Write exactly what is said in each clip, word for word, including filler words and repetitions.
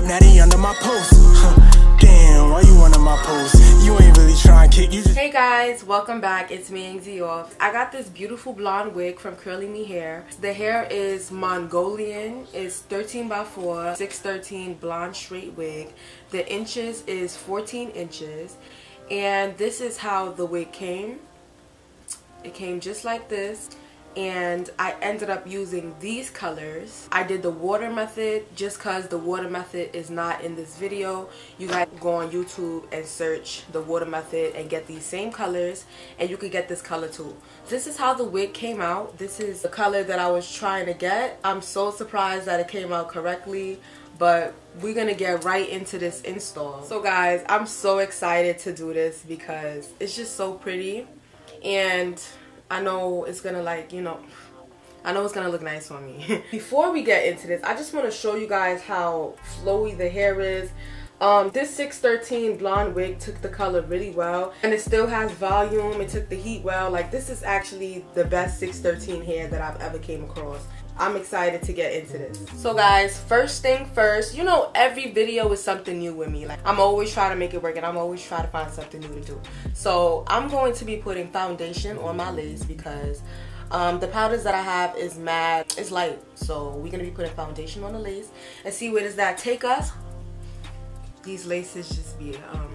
up, natty under my post. Huh. Damn, why you under my post? You ain't really trying to kick you. Hey guys, welcome back. It's me and Zioff. I got this beautiful blonde wig from Curly Me Hair. The hair is Mongolian. It's thirteen by four, six thirteen blonde straight wig. The inches is fourteen inches. And this is how the wig came. It came just like this, and I ended up using these colors. I did the water method just because the water method is not in this video. You guys go on YouTube and search the water method and get these same colors, and you could get this color too. This is how the wig came out. This is the color that I was trying to get. I'm so surprised that it came out correctly, but we're gonna get right into this install. So guys, I'm so excited to do this because it's just so pretty. And I know it's gonna, like, you know, I know it's gonna look nice on me. Before we get into this, I just want to show you guys how flowy the hair is. Um, this six thirteen blonde wig took the color really well, and it still has volume. It took the heat well. Like, this is actually the best six thirteen hair that I've ever came across. I'm excited to get into this. So guys, first thing first, you know, every video is something new with me. Like, I'm always trying to make it work, and I'm always trying to find something new to do. So I'm going to be putting foundation on my lace because um, the powders that I have is mad, it's light. So we're gonna be putting foundation on the lace and see where does that take us. These laces just be, um,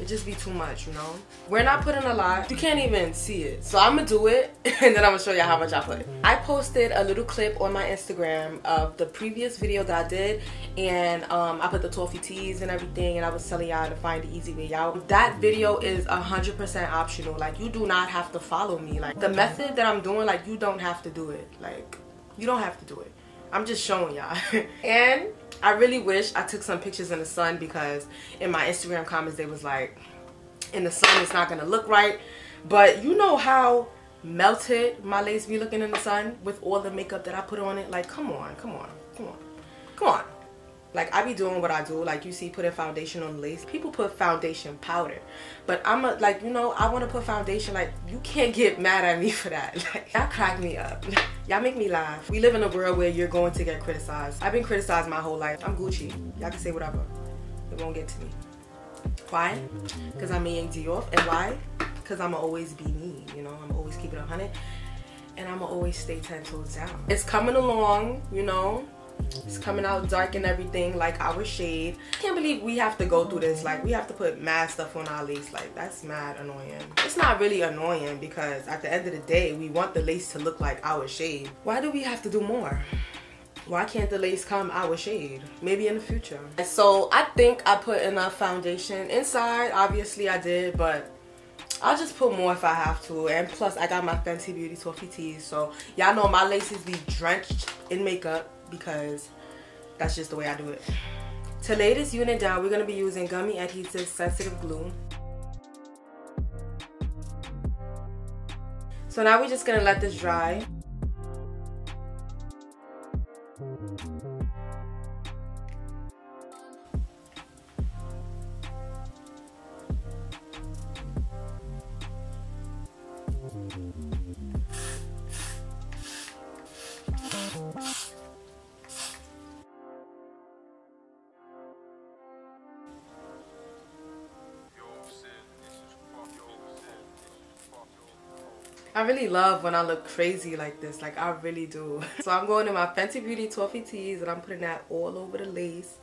it just be too much, you know? We're not putting a lot. You can't even see it. So I'm gonna do it, and then I'm gonna show you how much I put. I posted a little clip on my Instagram of the previous video that I did, and um, I put the Toffee Tees and everything, and I was telling y'all to find the easy way out. That video is one hundred percent optional. Like, you do not have to follow me. Like, the method that I'm doing, like, you don't have to do it. Like, you don't have to do it. I'm just showing y'all. And I really wish I took some pictures in the sun, because in my Instagram comments they was like, in the sun it's not gonna look right. But you know how melted my lace be looking in the sun with all the makeup that I put on it? Like, come on, come on, come on, come on. Like, I be doing what I do. Like, you see, putting foundation on lace. People put foundation powder. But I'm a, like, you know, I want to put foundation. Like, you can't get mad at me for that. Like, y'all crack me up. Y'all make me laugh. We live in a world where you're going to get criticized. I've been criticized my whole life. I'm Gucci. Y'all can say whatever. It won't get to me. Why? Because I'm a Zioff. And why? Because I'm always be me. You know, I'm always keep it one hundred. And I'm always stay ten toes down. It's coming along, you know. It's coming out dark and everything, like our shade. I can't believe we have to go through this. Like, we have to put mad stuff on our lace. Like, that's mad annoying. It's not really annoying because at the end of the day, we want the lace to look like our shade. Why do we have to do more? Why can't the lace come our shade? Maybe in the future. So I think I put enough foundation inside. Obviously I did, but I'll just put more if I have to. And plus I got my Fenty Beauty Toffee Tees. So y'all know my laces be drenched in makeup, because that's just the way I do it. To lay this unit down, we're gonna be using gummy adhesive sensitive glue. So now we're just gonna let this dry. I really love when I look crazy like this, like I really do. So I'm going to my Fenty Beauty Toffee Tees, and I'm putting that all over the lace.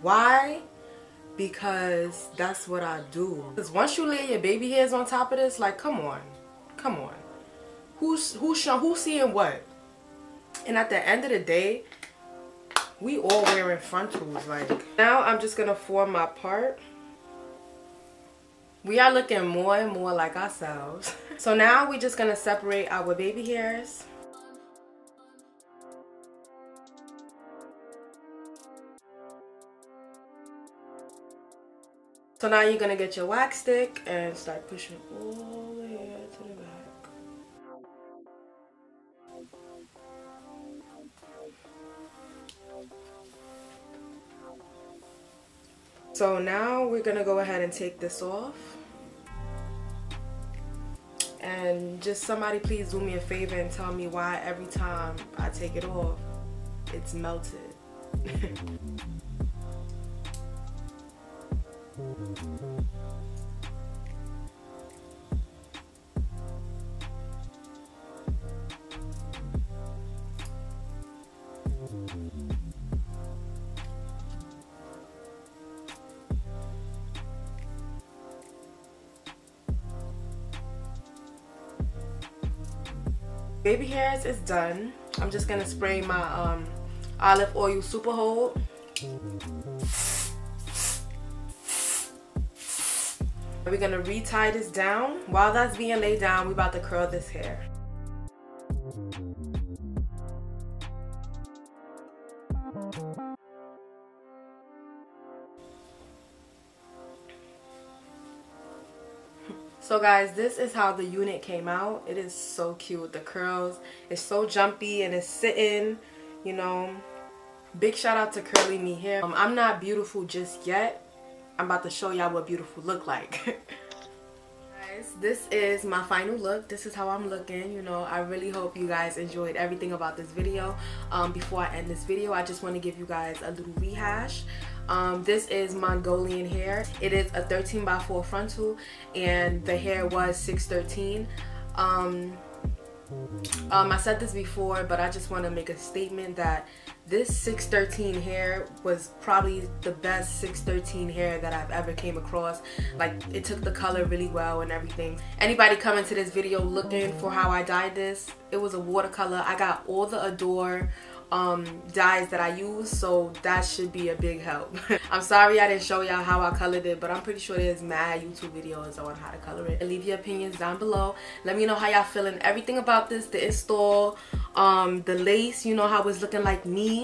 Why? Because that's what I do. Because once you lay your baby hairs on top of this, like, come on, come on. Who's, who's, who's seeing what? And at the end of the day, we all wearing frontals, like. Now I'm just gonna form my part. We are looking more and more like ourselves. So now we're just gonna separate our baby hairs. So now you're gonna get your wax stick and start pushing all the hair to the back. So now we're gonna go ahead and take this off. And just somebody please do me a favor and tell me why every time I take it off, it's melted. Baby hairs is done. I'm just gonna spray my um, olive oil super hold. We're gonna re-tie this down. While that's being laid down, we're about to curl this hair. So guys, this is how the unit came out. It is so cute. The curls, it's so jumpy and it's sitting, you know. Big shout out to Curly Me Hair. Um, I'm not beautiful just yet. I'm about to show y'all what beautiful look like. Guys, this is my final look. This is how I'm looking, you know. I really hope you guys enjoyed everything about this video. Um, before I end this video, I just want to give you guys a little rehash. Um, this is Mongolian hair. It is a thirteen by four frontal and the hair was six thirteen. Um, um, I said this before, but I just want to make a statement that this six thirteen hair was probably the best six thirteen hair that I've ever came across. Like, it took the color really well and everything. Anybody coming to this video looking for how I dyed this, it was a watercolor. I got all the Adore um dyes that I use, so that should be a big help. I'm sorry I didn't show y'all how I colored it, but I'm pretty sure there's mad YouTube videos on how to color it. Leave your opinions down below. Let me know how y'all feeling everything about this, the install, um the lace, you know, how it's looking like me.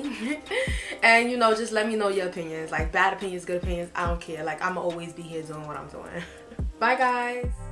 And you know, just let me know your opinions, like bad opinions, good opinions, I don't care. Like, I'm gonna always be here doing what I'm doing. Bye guys.